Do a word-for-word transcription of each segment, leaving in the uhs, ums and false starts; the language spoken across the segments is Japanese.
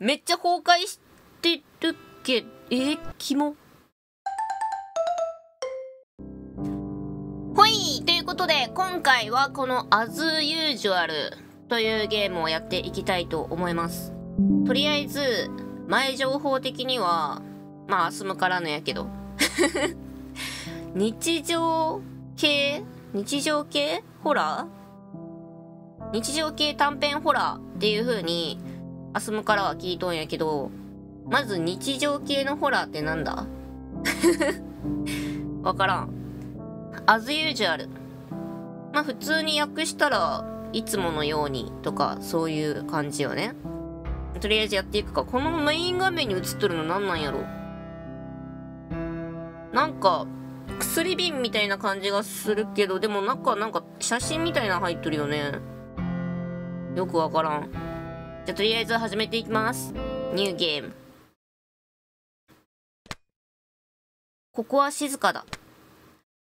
めっちゃ崩壊してるけど、えー、キモ。ほいということで、今回はこの As Usual というゲームをやっていきたいと思います。とりあえず、前情報的には、まあ、アスムからのやけど。日常系日常系ホラー日常系短編ホラーっていう風に、アスムからは聞いとんやけど、まず日常系のホラーってなんだわからん。As usual。まあ、普通に訳したら、いつものようにとか、そういう感じよね。とりあえずやっていくか。このメイン画面に映っとるのなんなんやろ。なんか、薬瓶みたいな感じがするけど、でも中なんか写真みたいなの入っとるよね。よくわからん。じゃあとりあえず始めていきます。ニューゲーム。ここは静かだ。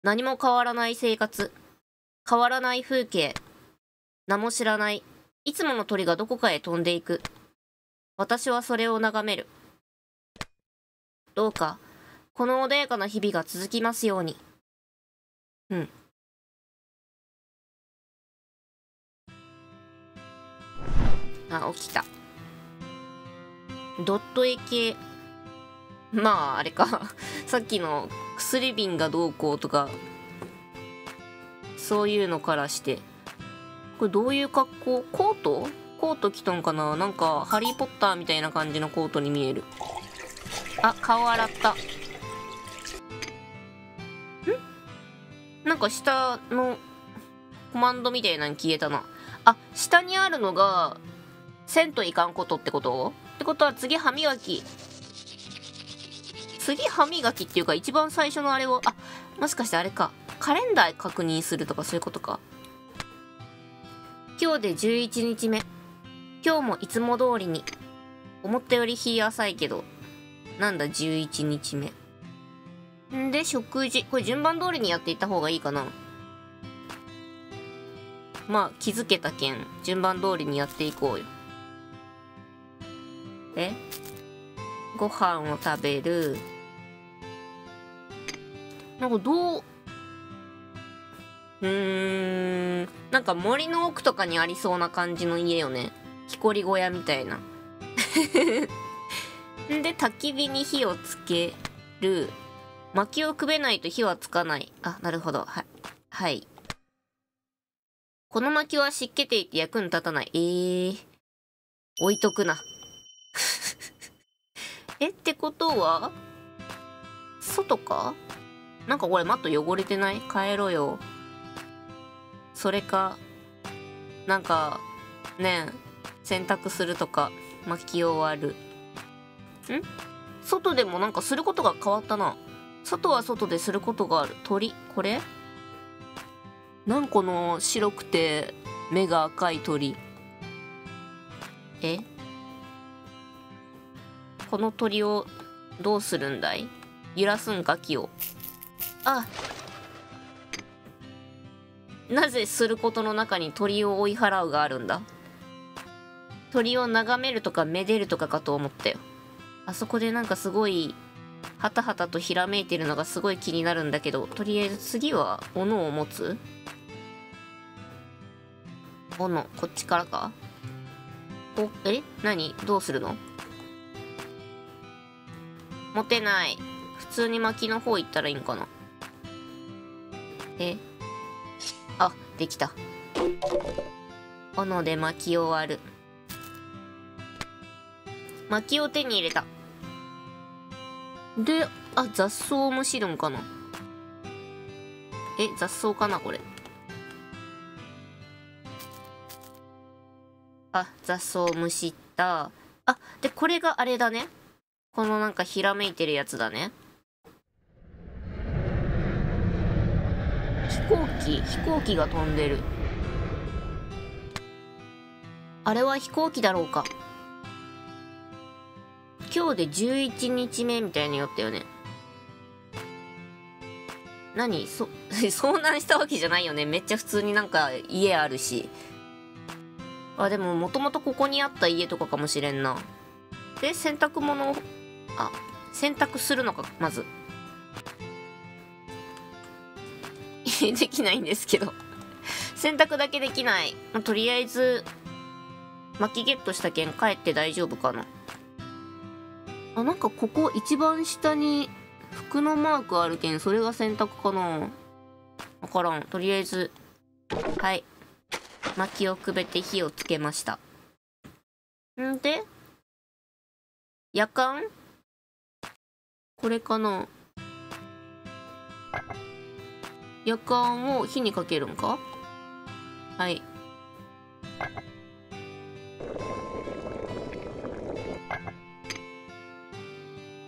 何も変わらない生活。変わらない風景。名も知らない。いつもの鳥がどこかへ飛んでいく。私はそれを眺める。どうか、この穏やかな日々が続きますように。うん。あ、起きた。ドット絵系。まあ、あれか。さっきの薬瓶がどうこうとか、そういうのからして。これどういう格好？コート？コート着とんかな？なんか、ハリーポッターみたいな感じのコートに見える。あ、顔洗った。なんか下のコマンドみたいなの消えたな。あ、下にあるのが、せんといかんことってこと？ってことは次歯磨き。次歯磨きっていうか一番最初のあれを、あ、もしかしてあれか。カレンダー確認するとかそういうことか。今日でじゅういちにちめ。今日もいつも通りに。思ったより日浅いけど。なんだじゅういちにちめ。んで、食事。これ順番通りにやっていった方がいいかな。まあ、気づけたけん、順番通りにやっていこうよ。え？ご飯を食べる。なんかどう、うーん、なんか森の奥とかにありそうな感じの家よね。木こり小屋みたいな。んで、焚き火に火をつける。薪をくべないと火はつかない。あ、なるほど。はい。はい。この薪は湿気ていて役に立たない。えー。置いとくな。え、ってことは外か？なんかこれマット汚れてない？帰ろよ。それか、なんか、ねえ、洗濯するとか、薪を割る。ん？外でもなんかすることが変わったな。外は外ですることがある。鳥、これ？なんこの白くて目が赤い鳥。え？この鳥をどうするんだい？揺らすんか、木を。あ。なぜすることの中に鳥を追い払うがあるんだ？鳥を眺めるとかめでるとかかと思ったよ。あそこでなんかすごいはたはたとひらめいてるのがすごい気になるんだけど、とりあえず次は斧を持つ？斧、こっちからか？お、え？何？どうするの？持てない。普通に薪の方行ったらいいんかな？え？あ、できた。斧で薪を割る。薪を手に入れた。で、あ、雑草をむしるんかな？え、雑草かなこれ。あ、雑草をむしった。あ、で、これがあれだね。このなんかひらめいてるやつだね。飛行機、飛行機が飛んでる。あれは飛行機だろうか。今日でじゅういちにちめみたいにやったよね。何？そ、遭難したわけじゃないよね。めっちゃ普通になんか家あるし。あ、でももともとここにあった家とかかもしれんな。で洗濯物をあ洗濯するのかまずできないんですけど洗濯だけできない、まあ、とりあえず薪ゲットしたけん帰って大丈夫かなあ。なんかここ一番下に服のマークあるけんそれが洗濯かな分からん。とりあえずはい薪をくべて火をつけました。んでやかんこれかな。やかんを火にかけるんか。はい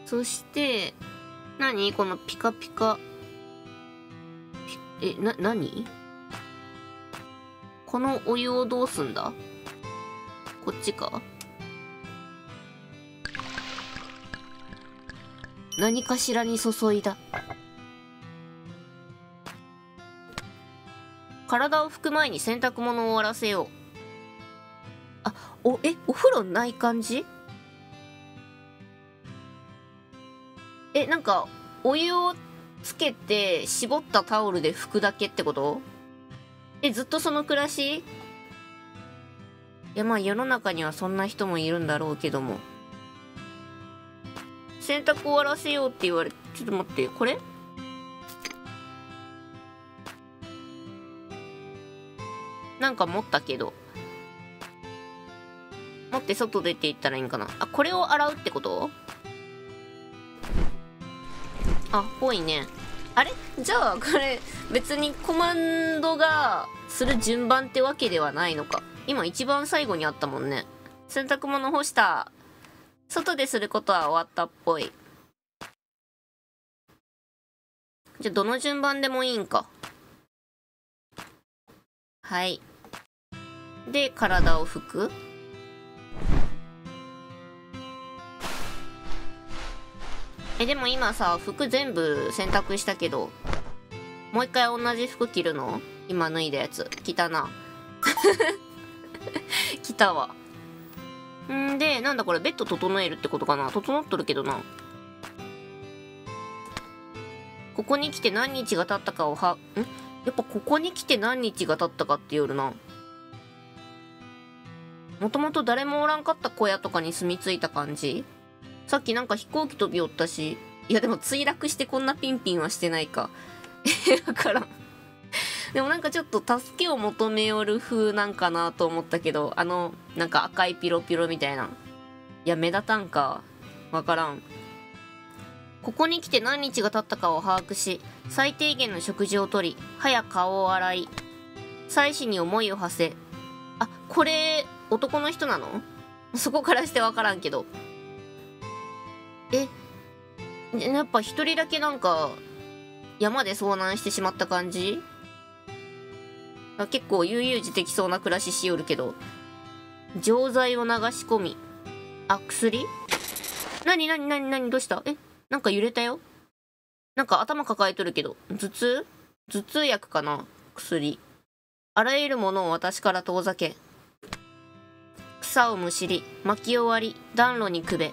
そして何このピカピカえな何このお湯をどうすんだ。こっちか何かしらに注いだ。体を拭く前に洗濯物を終わらせよう。あおえお風呂ない感じ。えなんかお湯をつけて絞ったタオルで拭くだけってこと。えずっとその暮らし。いやまあ世の中にはそんな人もいるんだろうけども。洗濯終わらせようって言われちょっと待ってこれなんか持ったけど持って外出ていったらいいんかなあ。これを洗うってことあぽいね。あれじゃあこれ別にコマンドがする順番ってわけではないのか。今一番最後にあったもんね。洗濯物干した外ですることは終わったっぽい。じゃあどの順番でもいいんか。はいで体を拭く。えでも今さ服全部洗濯したけどもう一回同じ服着るの。今脱いだやつ着たな着たわ。んでなんだこれベッド整えるってことかな。整っとるけどな。ここに来て何日が経ったかをはんやっぱここに来て何日が経ったかって夜な。もともと誰もおらんかった小屋とかに住み着いた感じ。さっきなんか飛行機飛びおったし。いやでも墜落してこんなピンピンはしてないかえだからでもなんかちょっと助けを求めよる風なんかなと思ったけどあのなんか赤いピロピロみたいな。いや目立たんかわからん。ここに来て何日が経ったかを把握し最低限の食事をとり歯や顔を洗い妻子に思いを馳せ。あこれ男の人なの。そこからしてわからんけどえやっぱ一人だけなんか山で遭難してしまった感じ。結構悠々自適そうな暮らししよるけど。錠剤を流し込みあ薬何何何何どうしたえなんか揺れたよ。なんか頭抱えとるけど頭痛頭痛薬かな。薬あらゆるものを私から遠ざけ草をむしり薪を割り暖炉にくべ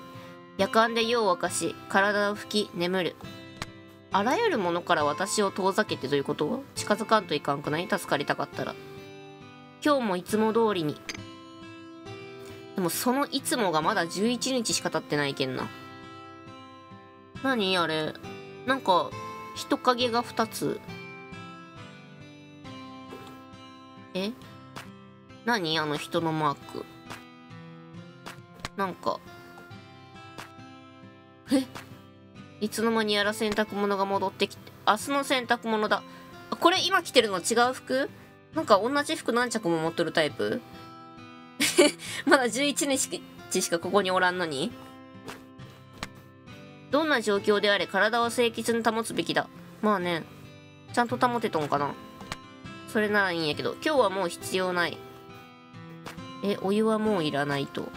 やかんで湯を沸かし体を拭き眠る。あらゆるものから私を遠ざけてということを近づかんといかんくない。助かりたかったら今日もいつも通りに。でもそのいつもがまだじゅういちにちしか経ってないけんな。何あれなんか人影がふたつえ何あの人のマークなんかえいつの間にやら洗濯物が戻ってきて明日の洗濯物だ。これ今着てるの違う服なんか同じ服何着も持っとるタイプまだじゅういちにちしかここにおらんのに。どんな状況であれ体は清潔に保つべきだ。まあねちゃんと保てとんかな。それならいいんやけど今日はもう必要ない。えお湯はもういらないと。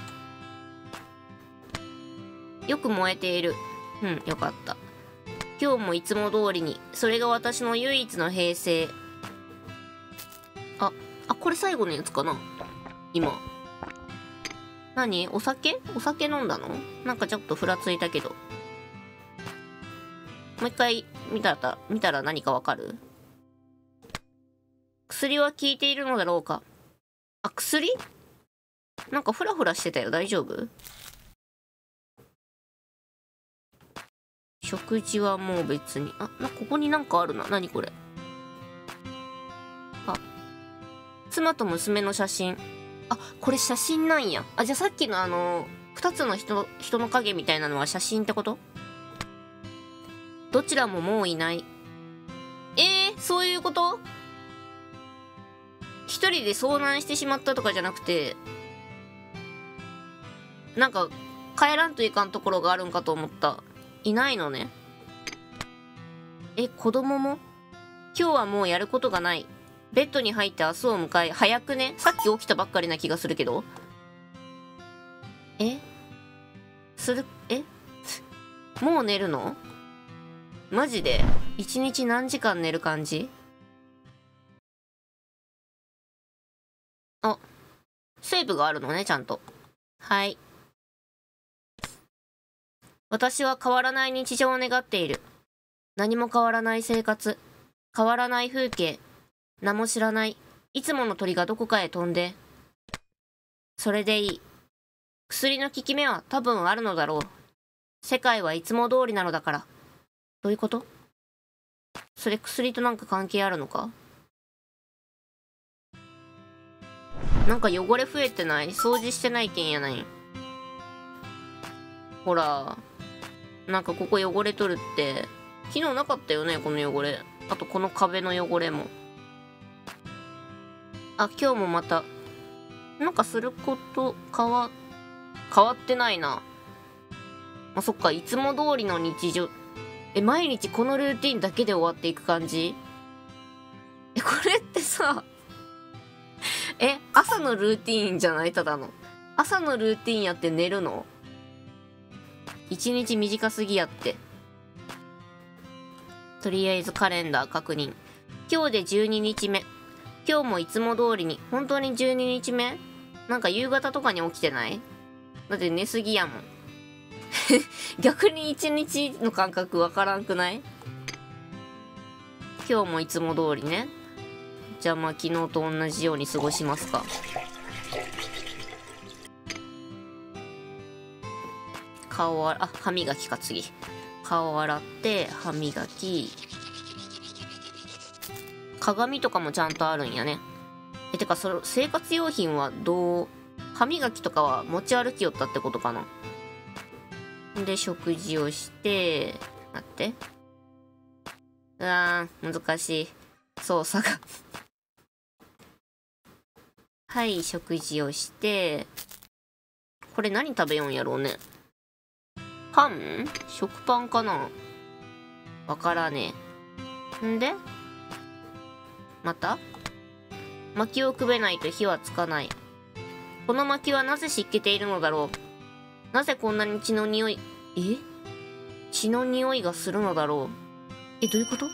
よく燃えている。うんよかった。今日もいつも通りにそれが私の唯一の平成。ああこれ最後のやつかな今。何？お酒？お酒飲んだの？なんかちょっとふらついたけど。もう一回見たら、見たら何かわかる？薬は効いているのだろうか。あ、薬？なんかフラフラしてたよ。大丈夫？食事はもう別に。あ、な、ここになんかあるな。何これ？あ、妻と娘の写真。あ、これ写真なんや。あ、じゃあさっきのあのふたつの人、人の影みたいなのは写真ってこと？どちらももういない。えー、そういうこと？一人で遭難してしまったとかじゃなくて、なんか帰らんといかんところがあるんかと思った。いないのね。え、子供も？今日はもうやることがない。ベッドに入って明日を迎え。早くね。さっき起きたばっかりな気がするけど。えするえもう寝るの？マジで一日何時間寝る感じ？あ、セーブがあるのね、ちゃんと。はい。私は変わらない日常を願っている。何も変わらない生活、変わらない風景、名も知らないいつもの鳥がどこかへ飛んで。それでいい。薬の効き目は多分あるのだろう。世界はいつも通りなのだから。どういうこと？それ薬となんか関係あるのか？なんか汚れ増えてない？掃除してないけんやない？ほら、なんかここ汚れとるって。昨日なかったよね、この汚れ。あとこの壁の汚れも。あ、今日もまたなんかすること変わ変わってないな。あ、そっか、いつも通りの日常。え、毎日このルーティンだけで終わっていく感じ？え、これってさえ、朝のルーティーンじゃない？ただの朝のルーティーンやって寝るの？一日短すぎやって。とりあえずカレンダー確認。今日でじゅうににちめ。今日もいつも通りに。本当にじゅうににちめ？なんか夕方とかに起きてない？だって寝すぎやもん逆に一日の感覚わからんくない？今日もいつも通りね。じゃあまあ昨日と同じように過ごしますか。顔を、あ、歯磨きか次。顔を洗って歯磨き。鏡とかもちゃんとあるんやね。え、てかその生活用品はどう？歯磨きとかは持ち歩きよったってことかな。で食事をして。待って、うわー難しい操作がはい、食事をして。これ何食べようんやろうね。パン？食パンかな？わからねえ。んでまた薪をくべないと火はつかない。この薪はなぜ湿気ているのだろう。なぜこんなに血の匂いえ血の匂いがするのだろう。え、どういうこと？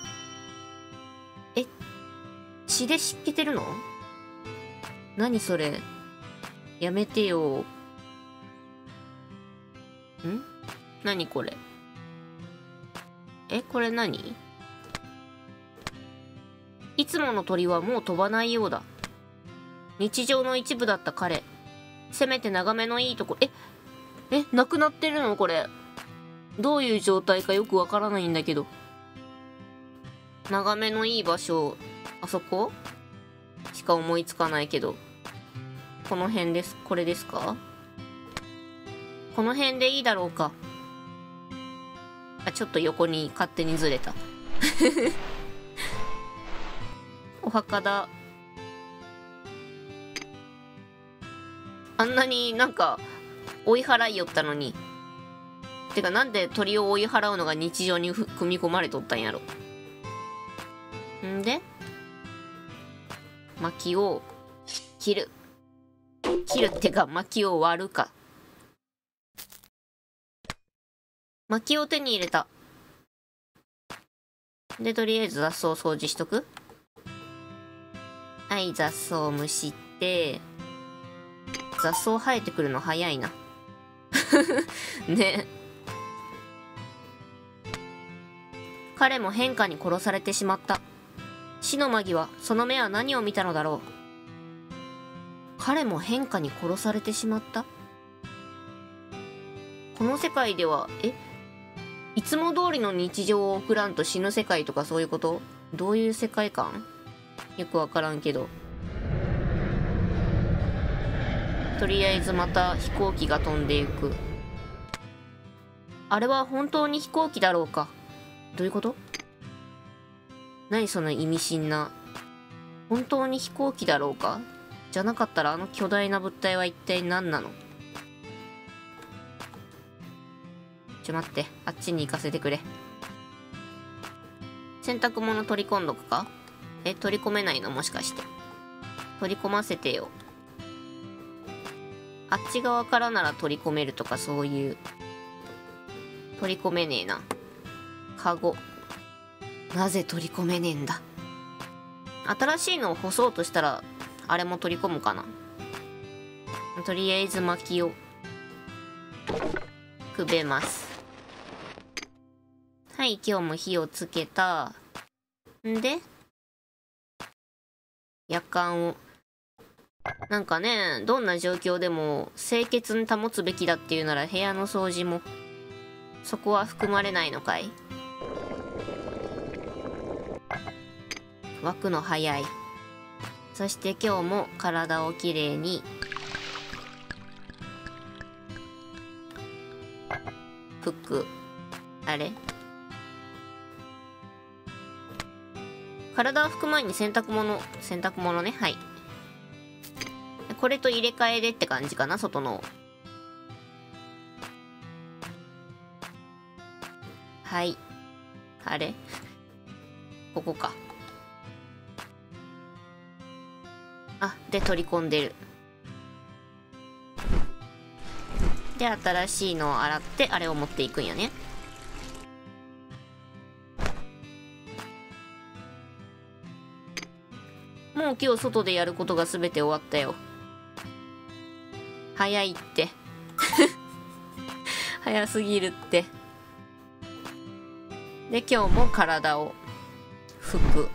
え、血で湿気てるの？何それ、やめてよ。ん？何これ？え、これ何？いつもの鳥はもう飛ばないようだ。日常の一部だった彼。せめて眺めのいいとこ。ええ、なくなってるのこれ？どういう状態かよくわからないんだけど。眺めのいい場所、あそこしか思いつかないけど。この辺です。これですか？この辺でいいだろうか。あ、ちょっと横に勝手にずれたお墓だ。あんなになんか追い払いよったのに。てかなんで鳥を追い払うのが日常に組み込まれとったんやろ。んで薪を切る。切るってか薪を割るか。薪を手に入れた。でとりあえず雑草を掃除しとく。はい、雑草をむしって。雑草生えてくるの早いな。ね。彼も変化に殺されてしまった。死の間際、その目は何を見たのだろう。彼も変化に殺されてしまった。この世界では、え、いつも通りの日常を送らんと死ぬ世界とかそういうこと？どういう世界観？よくわからんけど。とりあえずまた飛行機が飛んでいく。あれは本当に飛行機だろうか？どういうこと？何その意味深な。本当に飛行機だろうか？じゃなかったらあの巨大な物体は一体何なの？ちょ待って、あっちに行かせてくれ。洗濯物取り込んどくか？え、取り込めないの？もしかして。取り込ませてよ。あっち側からなら取り込めるとかそういう。取り込めねえな。カゴ。なぜ取り込めねえんだ。新しいのを干そうとしたら、あれも取り込むかな。とりあえず薪をくべます。はい、今日も火をつけた。んで、やかんを。なんかね、どんな状況でも清潔に保つべきだっていうなら部屋の掃除もそこは含まれないのかい？湧くの早い。そして今日も体をきれいに。服。あれ？体を拭く前に洗濯物、洗濯物ね、はい。これと入れ替えでって感じかな、外の。はい。あれ？ここか。あ、で取り込んでる。で新しいのを洗ってあれを持っていくんやね。もう今日外でやることが全て終わったよ。早いって。早すぎるって。で今日も体を拭く。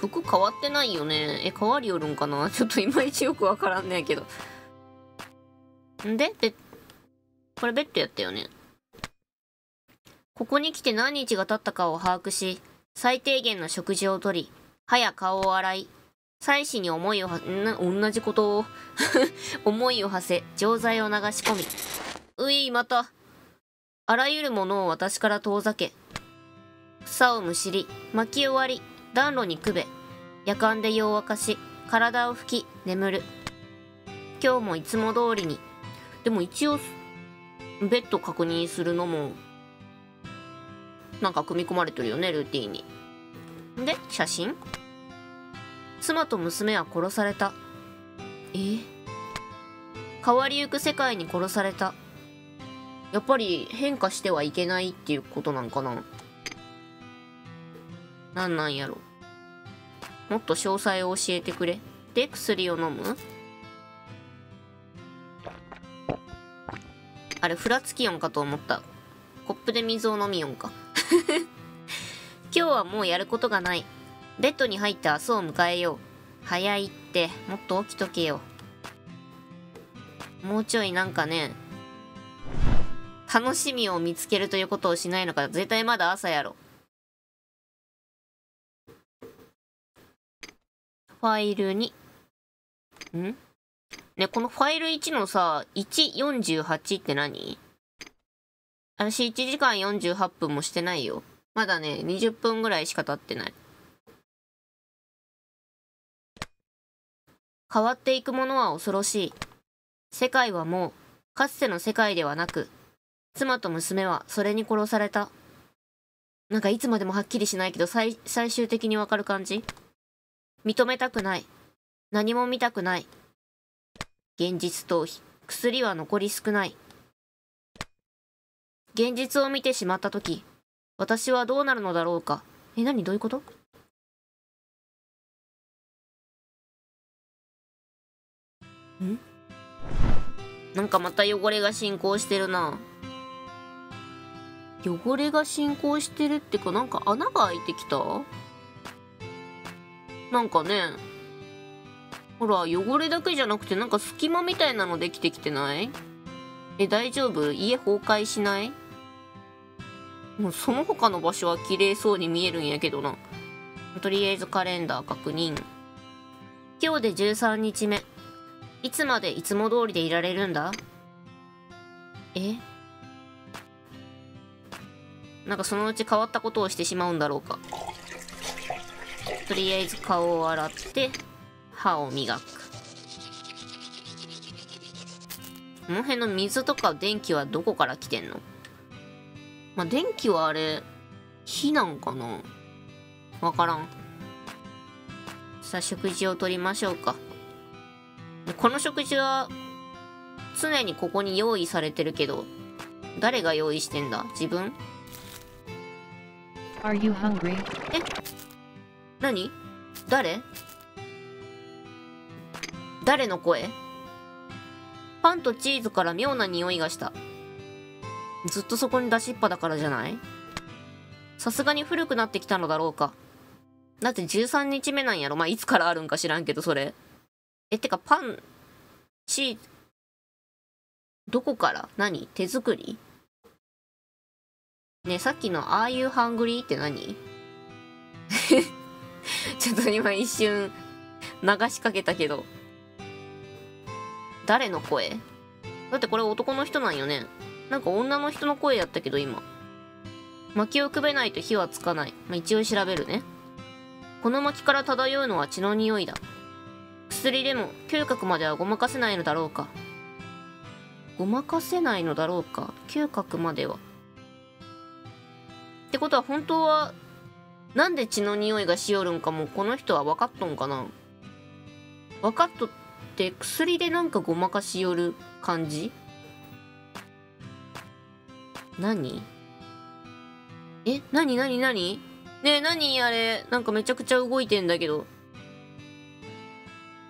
服変わってないよね。え、変わりよるんかな？ちょっといまいちよくわからんねんけど。んで、べ、これベッドやったよね。ここに来て何日が経ったかを把握し、最低限の食事をとり、歯や顔を洗い、妻子に思いをは、な、同じことを、思いを馳せ、錠剤を流し込み。うい、また。あらゆるものを私から遠ざけ、草をむしり、巻き終わり、暖炉にくべ、やかんで湯を沸かし、体を拭き、眠る。今日もいつも通りに。でも一応、ベッド確認するのも、なんか組み込まれてるよね、ルーティーンに。で、写真？妻と娘は殺された。え？変わりゆく世界に殺された。やっぱり変化してはいけないっていうことなんかな。なんなんやろ。もっと詳細を教えてくれ。で、薬を飲む？あれ、フラツキオンかと思った。コップで水を飲みよんか。今日はもうやることがない。ベッドに入って明日を迎えよう。早いって、もっと起きとけよ。もうちょいなんかね、楽しみを見つけるということをしないのか。絶対まだ朝やろ。ファイルに。ん？ね、このファイルいちのさ、いちよんじゅうはちって何？私いちじかんよんじゅうはっぷんもしてないよ。まだね、にじゅっぷんぐらいしか経ってない。変わっていくものは恐ろしい。世界はもう、かつての世界ではなく、妻と娘はそれに殺された。なんかいつまでもはっきりしないけど、最、最終的にわかる感じ？認めたくない。何も見たくない。現実逃避。薬は残り少ない。現実を見てしまった時、私はどうなるのだろうか。え、何どういうこと？ん？なんかまた汚れが進行してるな。汚れが進行してるってか、なんか穴が開いてきた？なんかね、ほら汚れだけじゃなくてなんか隙間みたいなのできてきてない？え、大丈夫？家崩壊しない？もうその他の場所は綺麗そうに見えるんやけどな。とりあえずカレンダー確認。今日でじゅうさんにちめ。いつまでいつも通りでいられるんだ？え？なんかそのうち変わったことをしてしまうんだろうか。とりあえず顔を洗って歯を磨く。この辺の水とか電気はどこから来てんの？まあ、電気はあれ火なんかな、わからん。さあ食事をとりましょうか。この食事は常にここに用意されてるけど、誰が用意してんだ？自分？ Are you hungry? え？何？誰？誰の声？パンとチーズから妙な匂いがした。ずっとそこに出しっぱだからじゃない？さすがに古くなってきたのだろうか。だってじゅうさんにちめなんやろ。まあいつからあるんか知らんけどそれ。え、てかパン、チーズ、どこから？何？手作り？ねえ、さっきの「Are you hungry?」って何？ちょっと今一瞬流しかけたけど。誰の声？だってこれ男の人なんよね。なんか女の人の声やったけど今。薪をくべないと火はつかない。まあ、一応調べるね。この薪から漂うのは血の匂いだ。薬でも嗅覚まではごまかせないのだろうか。ごまかせないのだろうか。嗅覚までは。ってことは本当はなんで血の匂いがしよるんかもこの人は分かっとんかな。分かっとって薬でなんかごまかしよる感じ？何？え、何何何？ねえ、何あれ、なんかめちゃくちゃ動いてんだけど。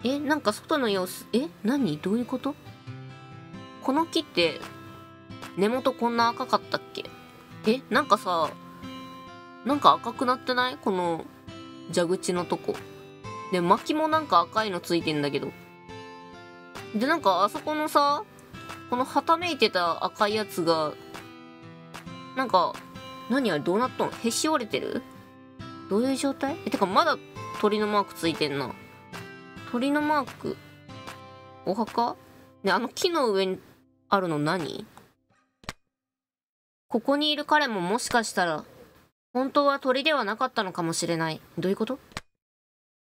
え、なんか外の様子、え、何どういうこと？この木って、根元こんな赤かったっけ？え、なんかさ、なんか赤くなってない？この、蛇口のとこ。で、薪もなんか赤いのついてんだけど。で、なんかあそこのさ、このはためいてた赤いやつが、なんか、何あれどうなったの？へし折れてる？どういう状態？え、てかまだ鳥のマークついてんな。鳥のマーク。お墓？ね、あの木の上にあるの何？ここにいる彼ももしかしたら、本当は鳥ではなかったのかもしれない。どういうこと？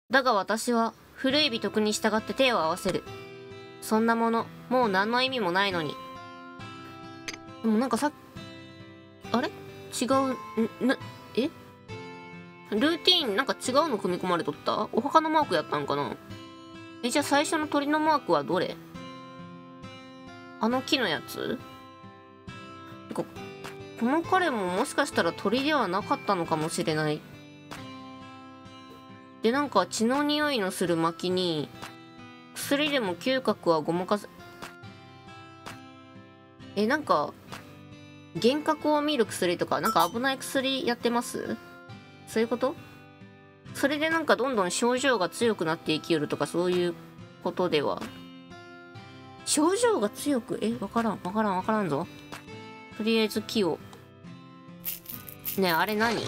だが私は、古い美徳に従って手を合わせる。そんなもの、もう何の意味もないのに。でもなんかさっき、あれ違う、な、えルーティーンなんか違うの組み込まれとった？お墓のマークやったんかな？え、じゃあ最初の鳥のマークはどれ？あの木のやつ？てか、この彼ももしかしたら鳥ではなかったのかもしれない。で、なんか血の匂いのする薪に、薬でも嗅覚はごまかせ、え、なんか、幻覚を見る薬とか、なんか危ない薬やってます？そういうこと？それでなんかどんどん症状が強くなっていきよるとか、そういうことでは。症状が強く、え、わからん、わからん、わからんぞ。とりあえず木を。ねえ、あれ何？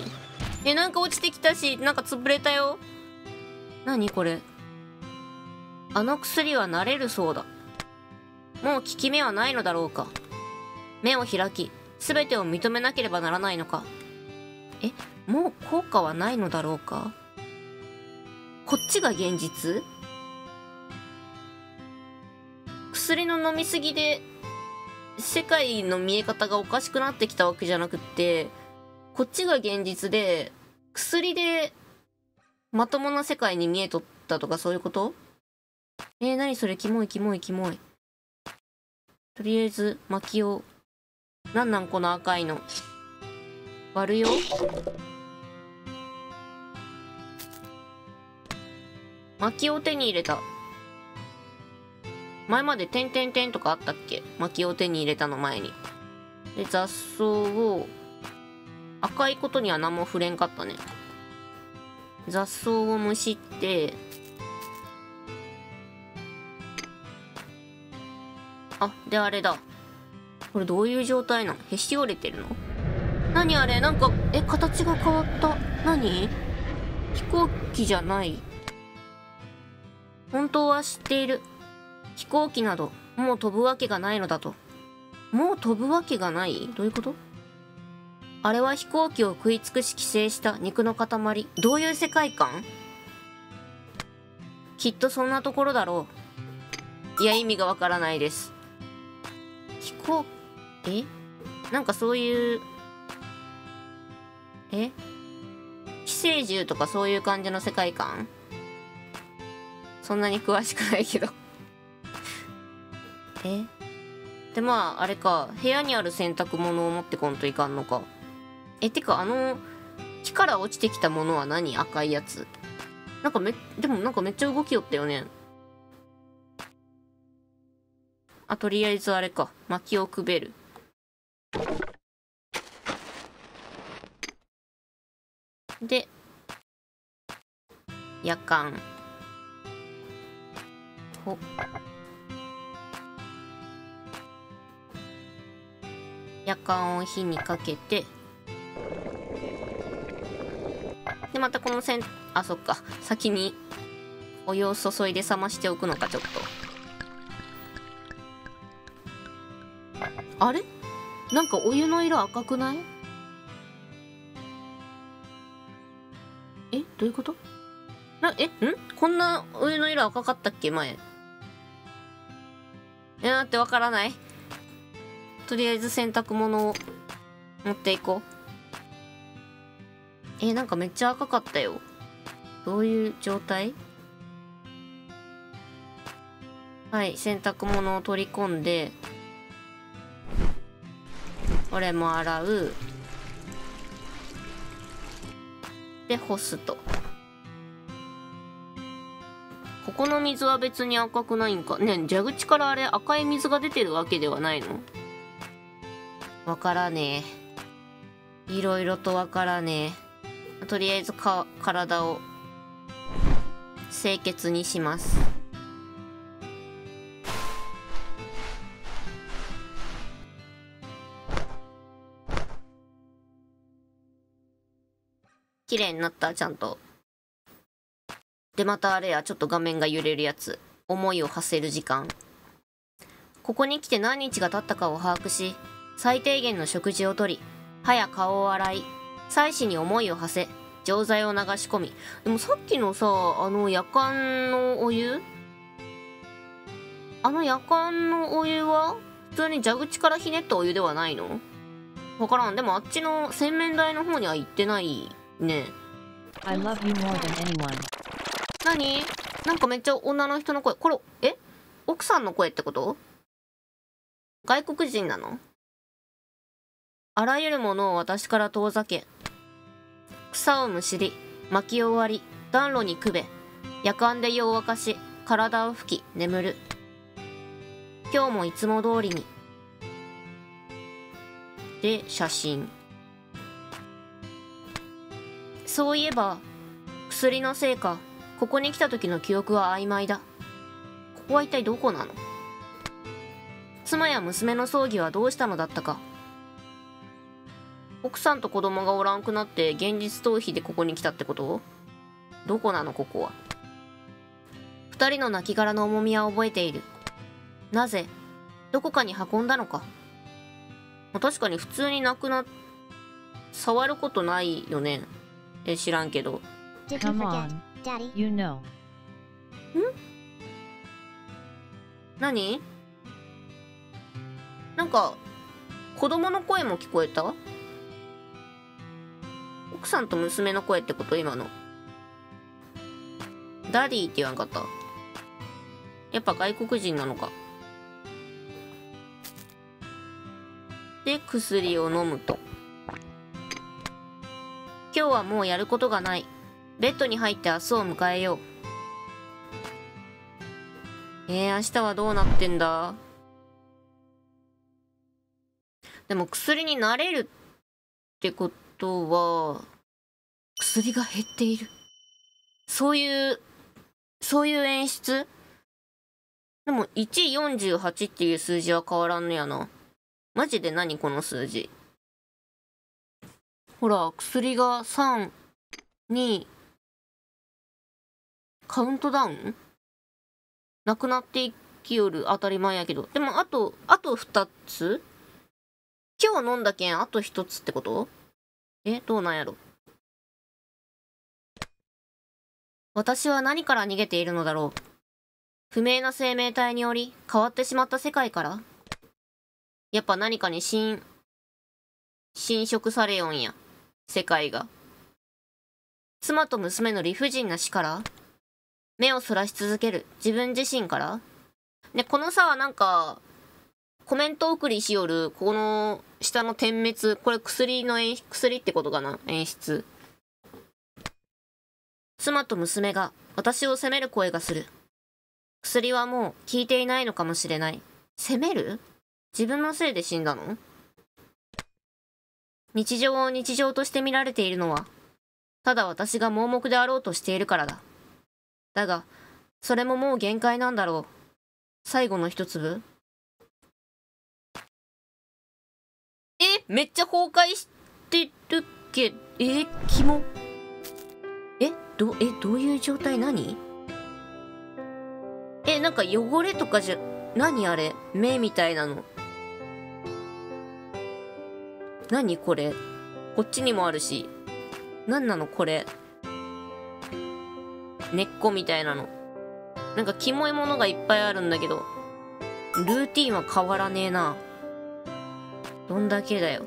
え、なんか落ちてきたし、なんか潰れたよ。何これ？あの薬は慣れるそうだ。もう効き目はないのだろうか。目を開き、すべてを認めなければならないのか。え、もう効果はないのだろうか。こっちが現実？薬の飲みすぎで世界の見え方がおかしくなってきたわけじゃなくって、こっちが現実で薬でまともな世界に見えとったとか、そういうこと？えー、何それキモいキモいキモい。とりあえず薪をなんなんこの赤いの。割るよ。薪を手に入れた。前まで点々点とかあったっけ？薪を手に入れたの前に。で、雑草を、赤いことには何も触れんかったね。雑草をむしって、あ、で、あれだ。これどういう状態なの？へし折れてるの？何あれ？なんか、え、形が変わった。何？飛行機じゃない。本当は知っている。飛行機など、もう飛ぶわけがないのだと。もう飛ぶわけがない？どういうこと？あれは飛行機を食い尽くし寄生した肉の塊。どういう世界観？きっとそんなところだろう。いや、意味がわからないです。飛行、え？なんかそういう、え？寄生獣とかそういう感じの世界観？そんなに詳しくないけど。え？で、まあ、あれか。部屋にある洗濯物を持ってこんといかんのか。え、てか、あの、木から落ちてきたものは何？赤いやつ。なんかめ、でもなんかめっちゃ動きよったよね。あ、とりあえずあれか。薪をくべる。で、やかん。ほっ。やかんを火にかけて。で、またこのせん、あ、そっか。先にお湯を注いで冷ましておくのか、ちょっと。あれ？なんかお湯の色赤くない？え？どういうこと？な、え？ん？こんなお湯の色赤かったっけ？前。え、なんてわからない。とりあえず洗濯物を持っていこう。えー、なんかめっちゃ赤かったよ。どういう状態？はい、洗濯物を取り込んで、これも洗う。で、干すと。ここの水は別に赤くないんか。ねえ、蛇口からあれ赤い水が出てるわけではないの？わからねえ。いろいろとわからねえ。とりあえずか体を清潔にします。綺麗になったちゃんと。で、またあれや、ちょっと画面が揺れるやつ。思いを馳せる時間。ここに来て何日が経ったかを把握し、最低限の食事をとり、歯や顔を洗い、妻子に思いを馳せ、錠剤を流し込み。でもさっきのさ、あの夜間のお湯、あの夜間のお湯は普通に蛇口からひねったお湯ではないの？わからん。でもあっちの洗面台の方には行ってないね。I love you more than anyone。何？なんかめっちゃ女の人の声。これ、え？奥さんの声ってこと？外国人なの？あらゆるものを私から遠ざけ、草をむしり、薪を割り、暖炉にくべ、やかんで湯を沸かし、体を拭き、眠る。今日もいつも通りに。で、写真。そういえば、薬のせいか、ここに来た時の記憶は曖昧だ。ここは一体どこなの？妻や娘の葬儀はどうしたのだったか。奥さんと子供がおらんくなって現実逃避でここに来たってこと？どこなのここは。二人の亡骸の重みは覚えている。なぜどこかに運んだのか。確かに普通に亡くなっ触ることないよね。え、知らんけど。ん？何？なんか子供の声も聞こえた？奥さんと娘の声ってこと？今のダディって言わんかった？やっぱ外国人なのか。で薬を飲むと。今日はもうやることがない。ベッドに入って明日を迎えよう。えー、明日はどうなってんだ。でも薬になれるってことは、薬が減っている。そういう、そういう演出?でもいちよんじゅうはちっていう数字は変わらんのやな。マジで何この数字。ほら、薬がさん、に、カウントダウン?なくなっていきよる。当たり前やけど。でもあと、あとふたつ?今日飲んだけん、あとひとつってこと？え、どうなんやろ。私は何から逃げているのだろう。不明な生命体により変わってしまった世界から。やっぱ何かに侵侵食されよんや、世界が。妻と娘の理不尽な死から、目をそらし続ける自分自身から。で、このさ、なんかコメント送りしよる、この下の点滅、これ薬の演、薬ってことかな、演出。妻と娘が私を責める声がする。薬はもう効いていないのかもしれない。責める?自分のせいで死んだの?日常を日常として見られているのは、ただ私が盲目であろうとしているからだ。だが、それももう限界なんだろう。最後の一粒?え、めっちゃ崩壊してるけど、え、キモ。え、ど、え、どういう状態何?え、なんか汚れとかじゃ、何あれ?目みたいなの。何これ?こっちにもあるし。何なのこれ?根っこみたいなの。なんかキモいものがいっぱいあるんだけど、ルーティンは変わらねえな。どんだけだよ。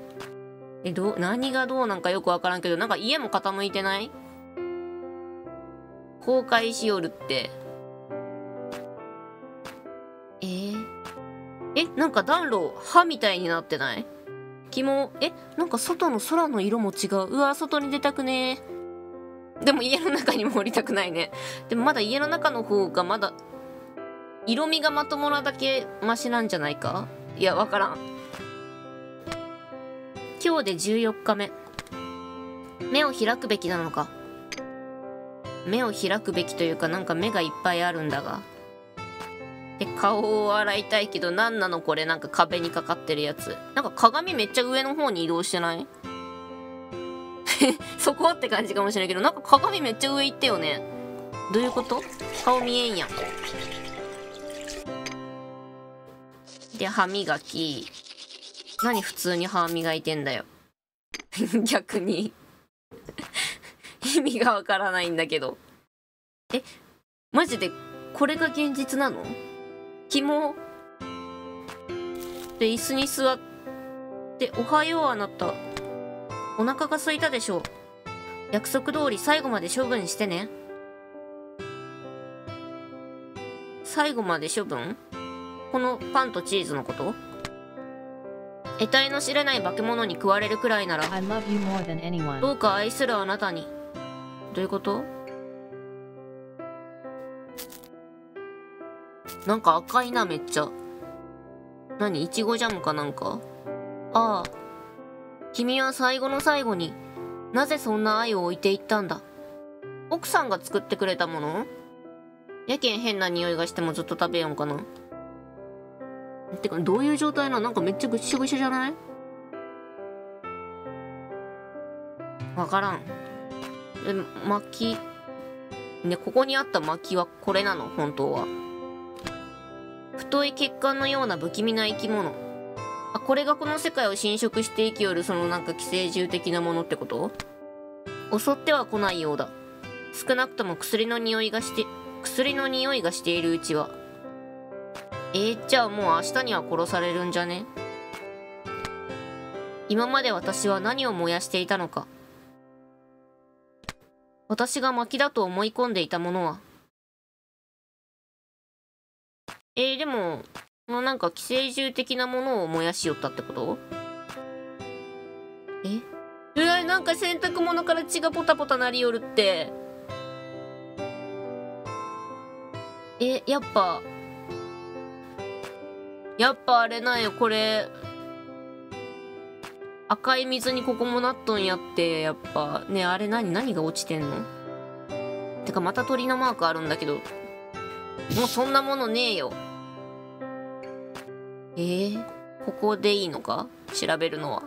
え、ど、何がどうなんかよくわからんけど、なんか家も傾いてない?崩壊しよるって。えー、え、なんか暖炉、歯みたいになってない?キモ。え、なんか外の空の色も違う。うわ、外に出たくねー。でも家の中にも降りたくないね。でもまだ家の中の方がまだ、色味がまともなだけマシなんじゃないか?いや、わからん。今日でじゅうよっかめ。目を開くべきなのか。目を開くべきというか、なんか目がいっぱいあるんだが。で、顔を洗いたいけど、なんなのこれ、なんか壁にかかってるやつ。なんか鏡めっちゃ上の方に移動してないそこって感じかもしれないけど、なんか鏡めっちゃ上行ったよね。どういうこと？顔見えんやん。で、歯磨き。何普通に歯磨いてんだよ逆に意味がわからないんだけど。え、マジでこれが現実なの？キモ。で、椅子に座って、おはようあなた、お腹が空いたでしょう、約束通り最後まで処分してね。最後まで処分？このパンとチーズのこと？得体の知れない化け物に食われるくらいなら、どうか愛するあなたに。どういうこと？なんか赤いな、めっちゃ。何、いちごジャムかなんか。ああ、君は最後の最後になぜそんな愛を置いていったんだ。奥さんが作ってくれたものやけん、変な匂いがしてもずっと食べよんかな。てか、どういう状態なの？なんかめっちゃぐしゃぐしゃじゃない？わからん。え、薪。ね、ここにあった薪はこれなの本当は。太い血管のような不気味な生き物。あ、これがこの世界を侵食して生きよる、そのなんか寄生獣的なものってこと？襲っては来ないようだ。少なくとも薬の匂いがして、薬の匂いがしているうちは。えー、じゃあもう明日には殺されるんじゃね？今まで私は何を燃やしていたのか。私が薪だと思い込んでいたものは。えー、でも、なんか寄生獣的なものを燃やしよったってこと？なんか洗濯物から血がポタポタなりよるって。え、やっぱやっぱあれなんよ、これ赤い水にここもなっとんやって。やっぱね、あれ何何が落ちてんのてか、また鳥のマークあるんだけど、もうそんなものねえよ。えー、ここでいいのか調べるのは。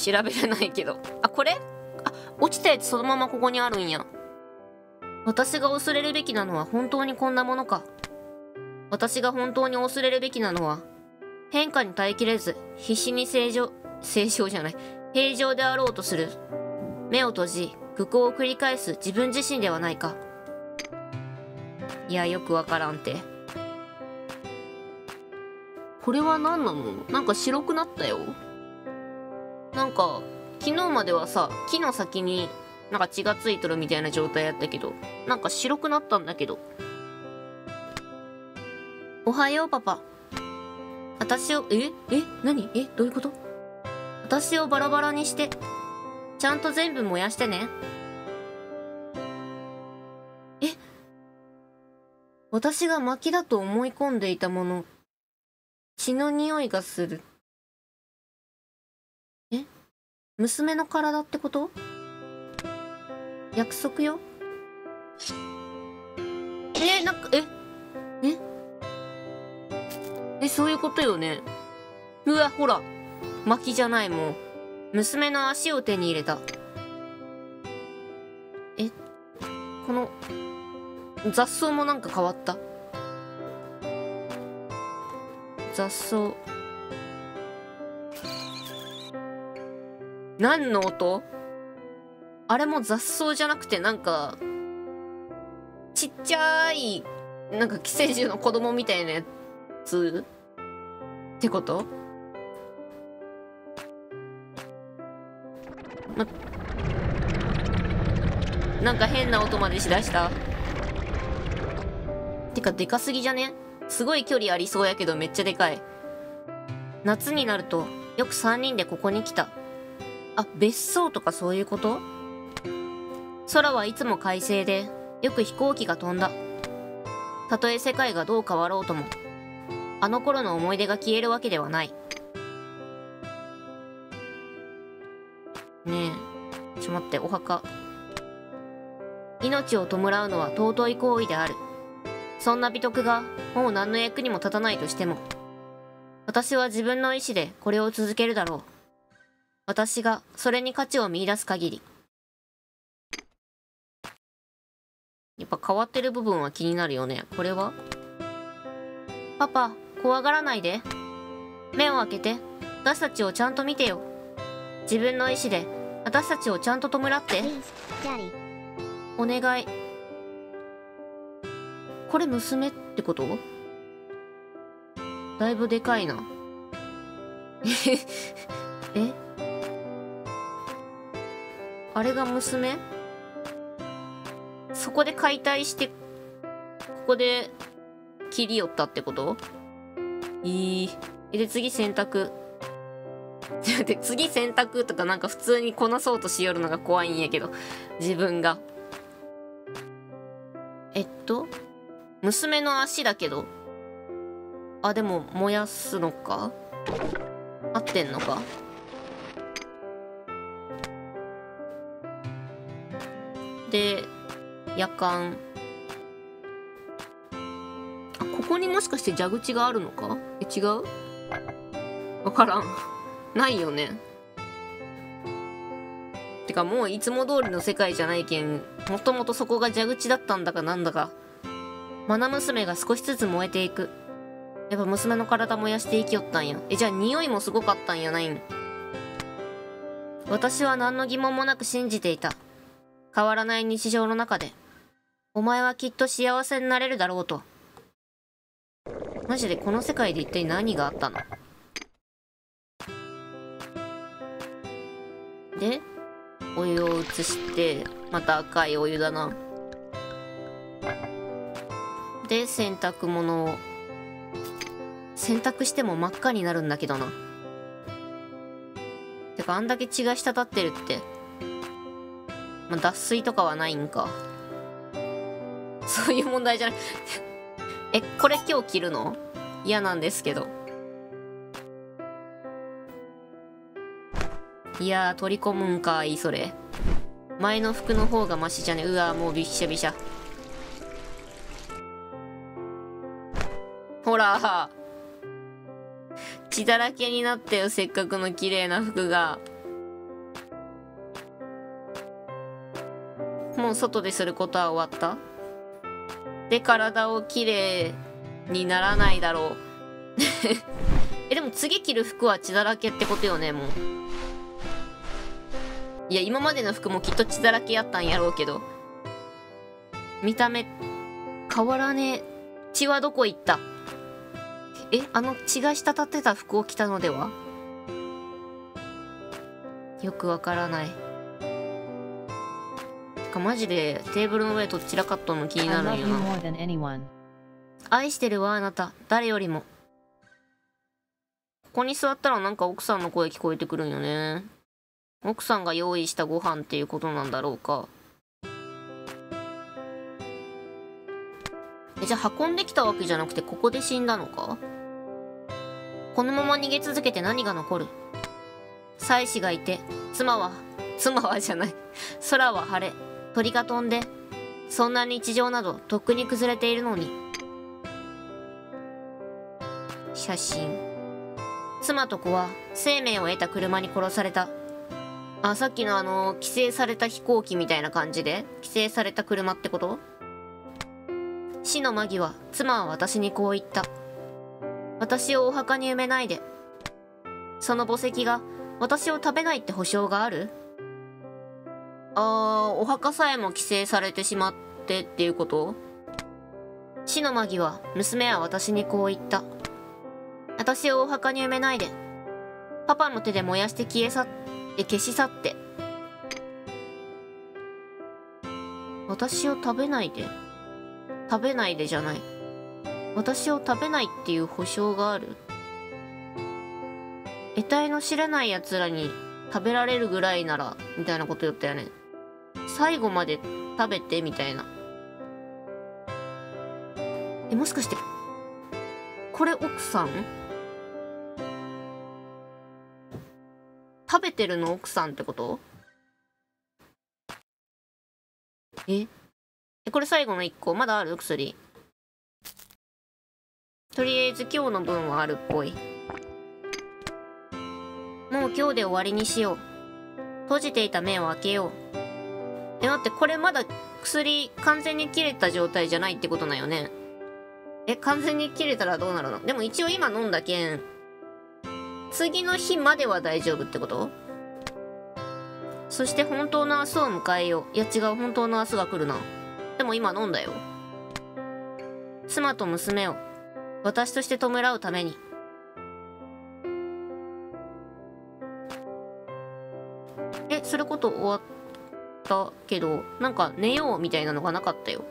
調べれないけど。あ、これ、あ、落ちたやつそのままここにあるんや。私が恐れるべきなのは本当にこんなものか。私が本当に恐れるべきなのは、変化に耐えきれず、必死に正常、正常じゃない、平常であろうとする。目を閉じ、愚行を繰り返す自分自身ではないか。いや、よくわからんって。これは何なの？なんか白くなったよ。なんか、昨日まではさ、木の先になんか血がついとるみたいな状態やったけど、なんか白くなったんだけど。おはようパパ。私を、ええ何えどういうこと？私をバラバラにして、ちゃんと全部燃やしてね。え、私が薪だと思い込んでいたもの、血の匂いがする。え、娘の体ってこと？約束よ。え、なんか、えええ、そういうことよね。うわ、ほら。薪じゃないもん。娘の足を手に入れた。え、この、雑草もなんか変わった。雑草。何の音？あれも雑草じゃなくて、なんか、ちっちゃい、なんか寄生獣の子供みたいなやつ。ってこと？ま、なんか変な音までしだした。てかでかすぎじゃね？すごい距離ありそうやけどめっちゃでかい。夏になるとよくさんにんでここに来た。あ、別荘とかそういうこと？空はいつも快晴でよく飛行機が飛んだ。たとえ世界がどう変わろうともあの頃の思い出が消えるわけではない。ねえ、ちょ待って、お墓。命を弔うのは尊い行為である。そんな美徳がもう何の役にも立たないとしても、私は自分の意志でこれを続けるだろう。私がそれに価値を見出す限り。やっぱ変わってる部分は気になるよね。これは？パパ、怖がらないで。目を開けて、私たちをちゃんと見てよ。自分の意志で、私たちをちゃんと弔って。お願い。これ娘ってこと？だいぶでかいな。え？あれが娘？そこで解体して、ここで、切り寄ったってこと？いい。で、次洗濯。で、次洗濯とかなんか普通にこなそうとしよるのが怖いんやけど。自分が。えっと、娘の足だけど。あ、でも燃やすのか？合ってんのか？で、夜間。ここにもしかして蛇口があるのか？え、違う？わからん。ないよね。てかもういつも通りの世界じゃないけん、もともとそこが蛇口だったんだかなんだか。まな娘が少しずつ燃えていく。やっぱ娘の体燃やしていきよったんや。え、じゃあ匂いもすごかったんやないん？私は何の疑問もなく信じていた。変わらない日常の中で。お前はきっと幸せになれるだろうと。マジでこの世界で一体何があったの？で、お湯を移して、また赤いお湯だな。で、洗濯物を。洗濯しても真っ赤になるんだけどな。てかあんだけ血が滴ってるって、まあ、脱水とかはないんか。そういう問題じゃない。え、これ今日着るの嫌なんですけど。いやー、取り込むんかい、それ。前の服の方がマシじゃね。うわー、もうびしゃびしゃ。ほらー、血だらけになったよ、せっかくの綺麗な服が。もう外ですることは終わった。で、体を綺麗にならないだろう。え、でも次着る服は血だらけってことよね、もう。いや、今までの服もきっと血だらけやったんやろうけど。見た目、変わらねえ。血はどこ行った？え、あの血が滴ってた服を着たのでは？よくわからない。てかマジでテーブルの上とっちらかっとんの気になるんよな。愛してるわあなた、誰よりも。ここに座ったらなんか奥さんの声聞こえてくるんよね。奥さんが用意したご飯っていうことなんだろうか。え、じゃあ運んできたわけじゃなくてここで死んだのか。このまま逃げ続けて何が残る。妻子がいて、妻は妻はじゃない、空は晴れ、鳥が飛んで、そんな日常などとっくに崩れているのに。写真。妻と子は生命を得た車に殺された。あ、さっきのあの、規制された飛行機みたいな感じで、規制された車ってこと？死の間際、妻は私にこう言った。私をお墓に埋めないで。その墓石が、私を食べないって保証がある？あー、お墓さえも規制されてしまってっていうこと？死の間際、娘は私にこう言った。私をお墓に埋めないで。パパの手で燃やして消え去って、消し去って。私を食べないで、食べないでじゃない、私を食べないっていう保証がある。得体の知れないやつらに食べられるぐらいならみたいなこと言ったよね。最後まで食べてみたいな。え、もしかしてこれ奥さん食べてるの奥さんってこと？え？え、これ最後のいっこまだある薬。とりあえず今日の分はあるっぽい。もう今日で終わりにしよう。閉じていた目を開けよう。え、待って、これまだ薬完全に切れた状態じゃないってことだよね。え、完全に切れたらどうなるの？でも一応今飲んだけん次の日までは大丈夫ってこと？そして本当の明日を迎えよう。いや違う、本当の明日が来るな。でも今飲んだよ。妻と娘を私として弔うために。え、すること終わったけど、なんか寝ようみたいなのがなかったよ。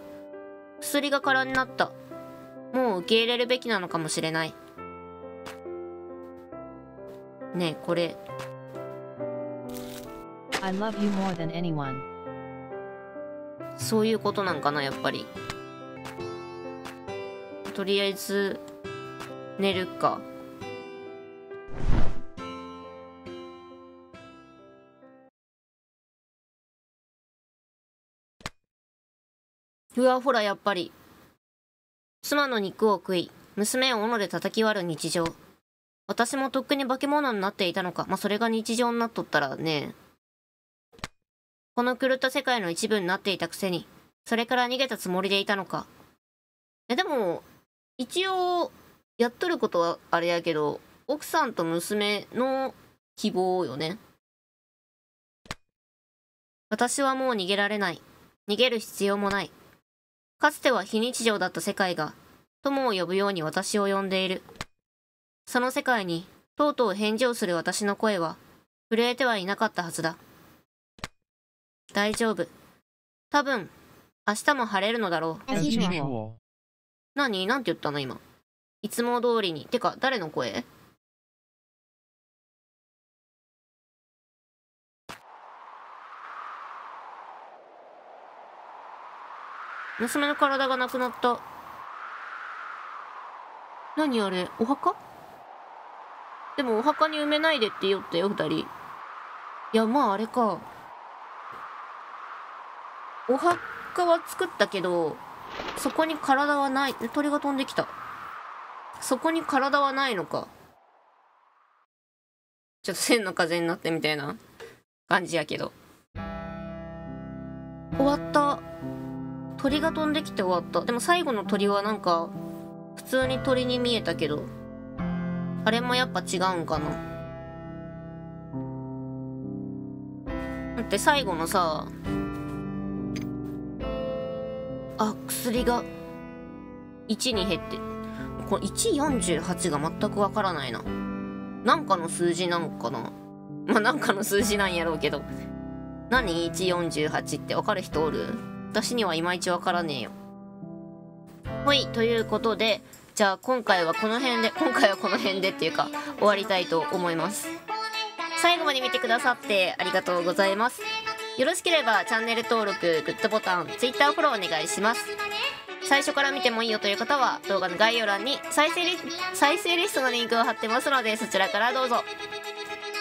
薬が空になった。もう受け入れるべきなのかもしれない。ねえこれ I love you more than anyone。 そういうことなんかな、やっぱり。とりあえず寝るか。うわほら、やっぱり妻の肉を食い娘を斧で叩き割る日常。私もとっくに化け物になっていたのか。まあ、それが日常になっとったらね。この狂った世界の一部になっていたくせに、それから逃げたつもりでいたのか。え、でも、一応、やっとることはあれやけど、奥さんと娘の希望よね。私はもう逃げられない。逃げる必要もない。かつては非日常だった世界が、友を呼ぶように私を呼んでいる。その世界に、とうとう返事をする私の声は、震えてはいなかったはずだ。大丈夫。多分、明日も晴れるのだろう。何？なんて言ったの今。いつも通りに。てか、誰の声？娘の体がなくなった。何あれ、お墓？でもお墓に埋めないでって言ったよ、二人。いや、まああれか。お墓は作ったけど、そこに体はない。鳥が飛んできた。そこに体はないのか。ちょっと千の風になってみたいな感じやけど。終わった。鳥が飛んできて終わった。でも最後の鳥はなんか、普通に鳥に見えたけど、あれもやっぱ違うんかな。だって最後のさ、あ、薬がいちに減って、このいちよんじゅうはちが全くわからないな。なんかの数字なんかな。まあなんかの数字なんやろうけど、何いちよんじゅうはちってわかる人おる？私にはいまいちわからねえよ。ほい、ということで、じゃあ今回はこの辺で、今回はこの辺でっていうか終わりたいと思います。最後まで見てくださってありがとうございます。よろしければチャンネル登録、グッドボタン、ツイッターフォローお願いします。最初から見てもいいよという方は動画の概要欄に再生リ、再生リストのリンクを貼ってますので、そちらからどうぞ。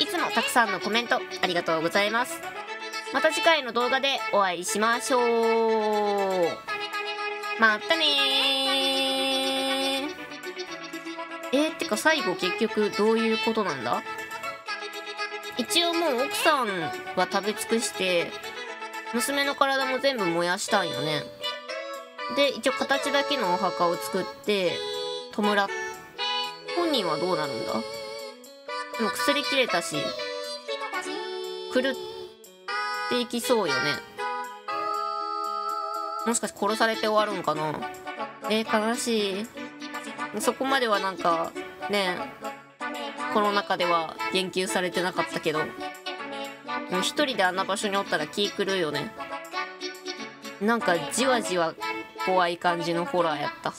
いつもたくさんのコメントありがとうございます。また次回の動画でお会いしましょう。またねー。えー、ってか最後結局どういうことなんだ？一応もう奥さんは食べ尽くして、娘の体も全部燃やしたんよね。で、一応形だけのお墓を作って、弔っ、本人はどうなるんだ？もう薬切れたし、狂っていきそうよね。もしかして殺されて終わるんかな？えー、悲しい。そこまではなんか、ねえ、この中では言及されてなかったけど、もう一人であんな場所におったら気狂うよね。なんかじわじわ怖い感じのホラーやった。